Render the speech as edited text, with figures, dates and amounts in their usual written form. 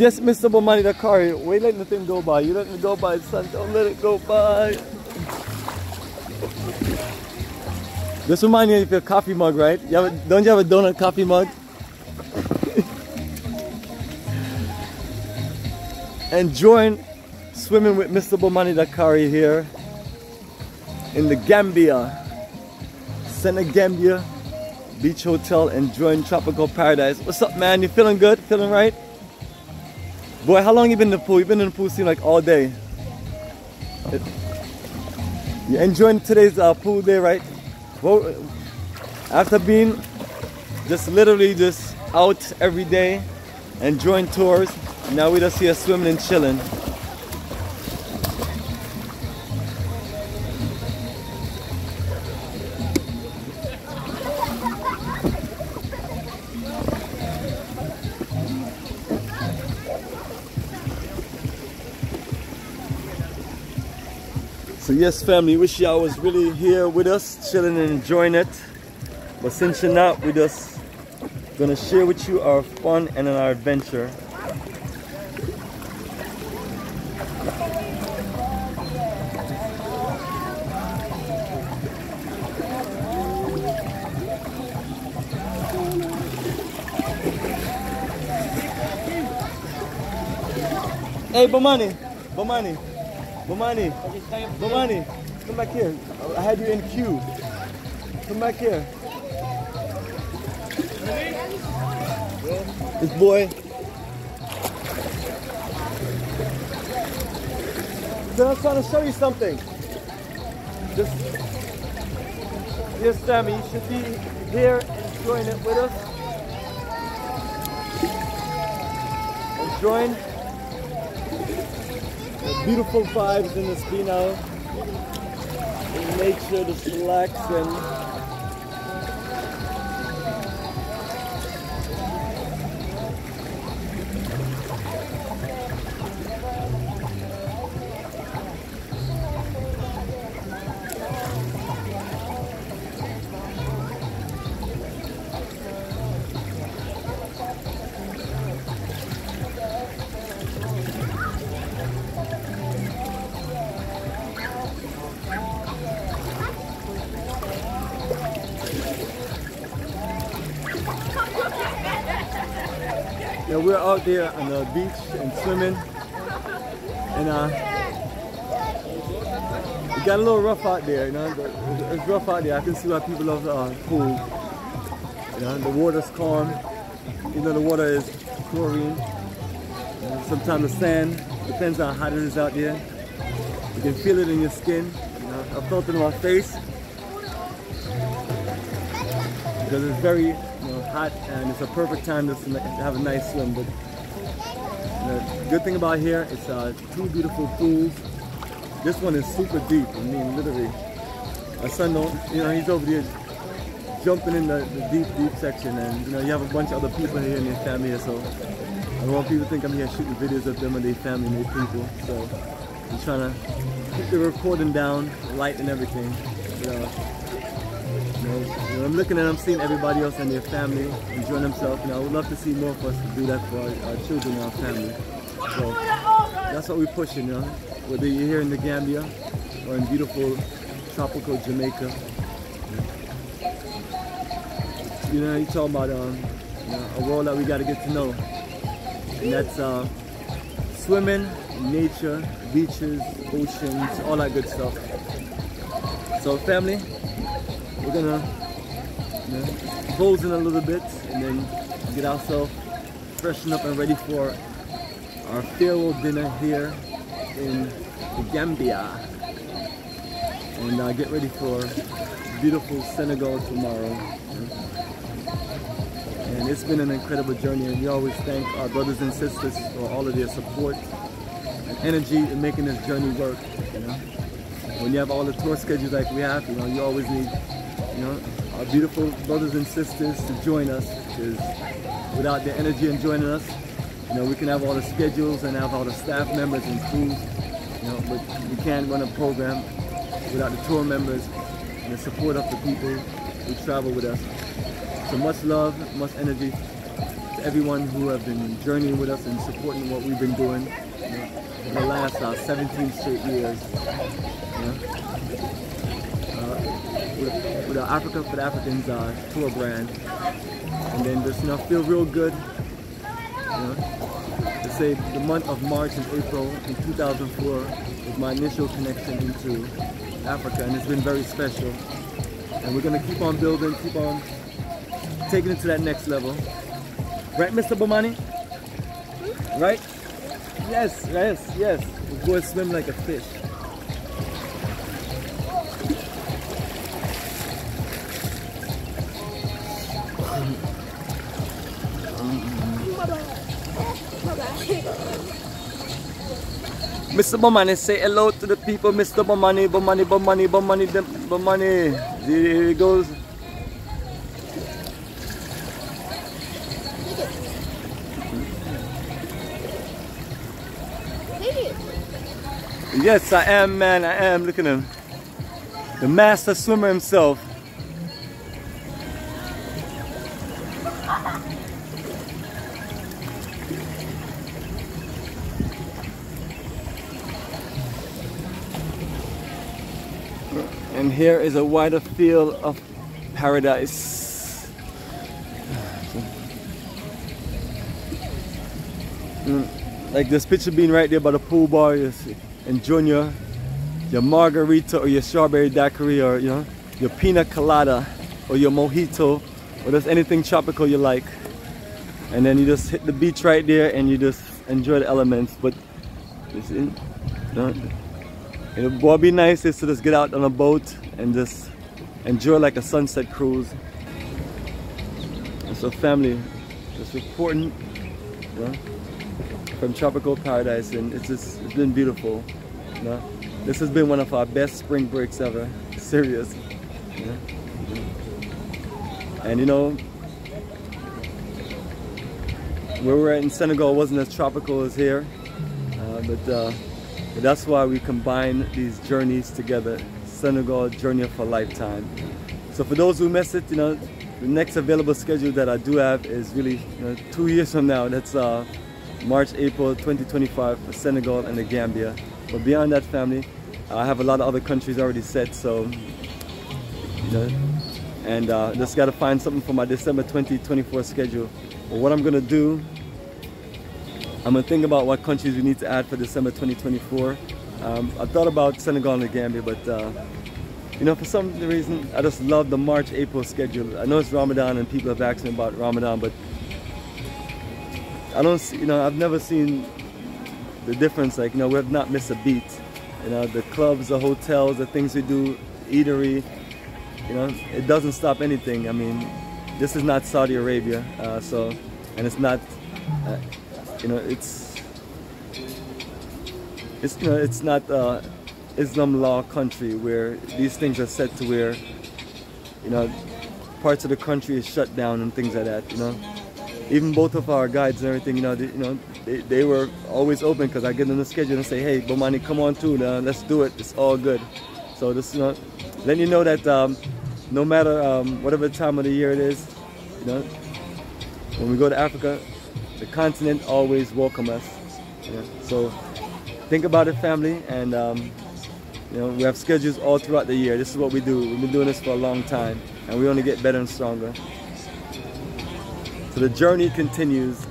Yes, Mr. Bomani Dakari, we let the thing go by. You let it go by, son. Don't let it go by. This reminds me of your coffee mug, right? You have a, don't you have a donut coffee mug? Enjoying swimming with Mr. Bomani Dakari here in the Gambia, Senegambia Beach Hotel, enjoying tropical paradise. What's up, man? You feeling good? Feeling right? Boy, how long you been in the pool? You've been in the pool, seems like all day. You're enjoying today's pool day, right? Well, after being just literally just out every day, enjoying tours, now we just here swimming and chilling. So yes, family, wish y'all was really here with us, chilling and enjoying it. But since you're not with us, gonna share with you our fun and our adventure. Hey, Bomani, Bomani. Bomani, Bomani, come back here. I had you in queue. Come back here. This boy. Then I'm trying to show you something. Just, yes, Sammy, you should be here enjoying it with us. Enjoying beautiful vibes in this Beano, in nature, just relaxing. Yeah, we're out there on the beach and swimming, and it got a little rough out there, you know, it's rough out there. I can see why people love the pool, you know, the water's calm, you know, the water is chlorine, and sometimes the sand, depends on how hot it is out there. You can feel it in your skin, you know, I felt it in my face, because it's very hot, and it's a perfect time to have a nice swim. But the good thing about here is two beautiful pools. This one is super deep. I mean, literally, my son don't, you know, he's over here jumping in the deep section, and you know, you have a bunch of other people here in your family, so I don't want people to think I'm here shooting videos of them and their family and their people. So I'm trying to keep the recording down, light and everything. You know. When I'm looking at them, I'm seeing everybody else and their family enjoying themselves. And I would love to see more of us to do that for our children and our family. So that's what we're pushing, you know. Whether you're here in the Gambia or in beautiful tropical Jamaica, you know, you're talking about you know, a world that we got to get to know. And that's swimming, nature, beaches, oceans, all that good stuff. So, family. We're gonna close in a little bit and then get ourselves freshened up and ready for our farewell dinner here in the Gambia, and get ready for beautiful Senegal tomorrow. And it's been an incredible journey, and we always thank our brothers and sisters for all of their support and energy in making this journey work. You know, when you have all the tour schedules like we have, you know, you always need, you know, our beautiful brothers and sisters to join us, because without their energy and joining us, you know, we can have all the schedules and have all the staff members and crews, you know, but we can't run a program without the tour members and the support of the people who travel with us. So much love, much energy everyone who have been journeying with us and supporting what we've been doing for the last 17 straight years. With our Africa for the Africans tour brand. And then just feel real good. To say the month of March and April in 2004 was my initial connection into Africa, and it's been very special. And we're gonna keep on building, keep on taking it to that next level. Right, Mr. Bomani? Right? Yes, yes, yes. We'll go and swim like a fish. Mr. Bomani, say hello to the people. Mr. Bomani, Bomani, Bomani, Bomani, Bomani. Here he goes. Yes, I am, man. I am. Look at him. The master swimmer himself. And here is a wider field of paradise. Like this picture being right there by the pool bar, enjoying your margarita or your strawberry daiquiri, or your pina colada or your mojito, or just anything tropical you like. And then you just hit the beach right there and you just enjoy the elements. But this is it would be nice is to just get out on a boat and just enjoy like a sunset cruise. And so family, just reporting from tropical paradise, and it's been beautiful. This has been one of our best spring breaks ever, serious. And where we're at in Senegal wasn't as tropical as here, but that's why we combine these journeys together. Senegal, journey of a lifetime. So for those who miss it, the next available schedule that I do have is really 2 years from now. That's March, April 2025 for Senegal and the Gambia. But beyond that, family, I have a lot of other countries already set. So, just got to find something for my December 2024 schedule. But what I'm gonna do, I'm going to think about what countries we need to add for December 2024. I thought about Senegal and the Gambia, but for some reason, I just love the March-April schedule. I know it's Ramadan and people have asked me about Ramadan, but I don't see, I've never seen the difference. Like, we have not missed a beat. The clubs, the hotels, the things we do, eatery, it doesn't stop anything. I mean, this is not Saudi Arabia, and it's not, it's not Islam law country where these things are set to where, parts of the country is shut down and things like that, Even both of our guides and everything, they were always open, because I give them the schedule and say, hey, Bomani, come on too, let's do it, it's all good. So just, letting you know that no matter whatever time of the year it is, when we go to Africa, the continent always welcomes us. So think about it, family, and we have schedules all throughout the year. This is what we do. We've been doing this for a long time, and we only get better and stronger. So the journey continues.